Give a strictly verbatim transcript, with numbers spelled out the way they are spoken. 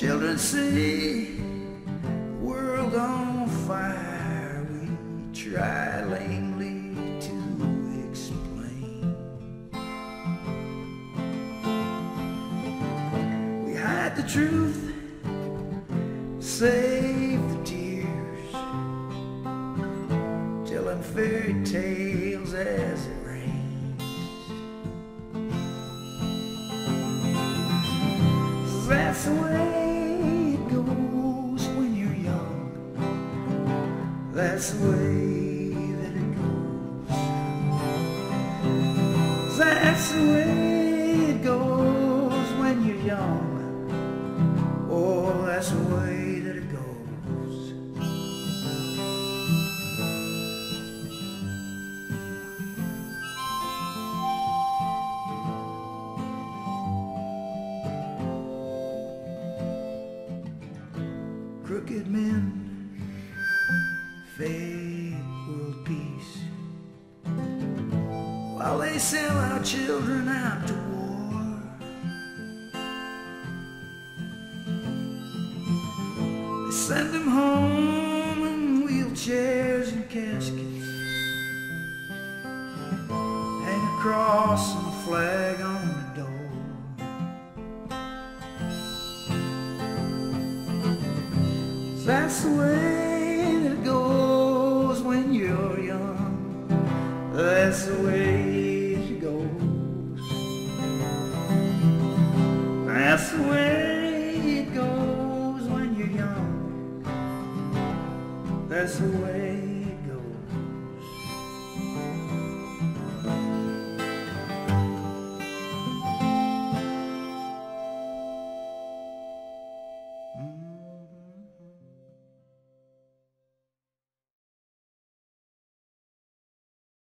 Children see, world on fire. We try lamely to explain. We hide the truth, save the tears, tell them fairy tales as it rains. That's the way That's the way that it goes. That's the way it goes when you're young. Oh, that's the way that it goes. Crooked men fake world peace while they sell our children out to war. They send them home in wheelchairs and caskets, hang a cross and a flag on the door. That's the way you're young, that's the way it goes. That's the way it goes when you're young. That's the way.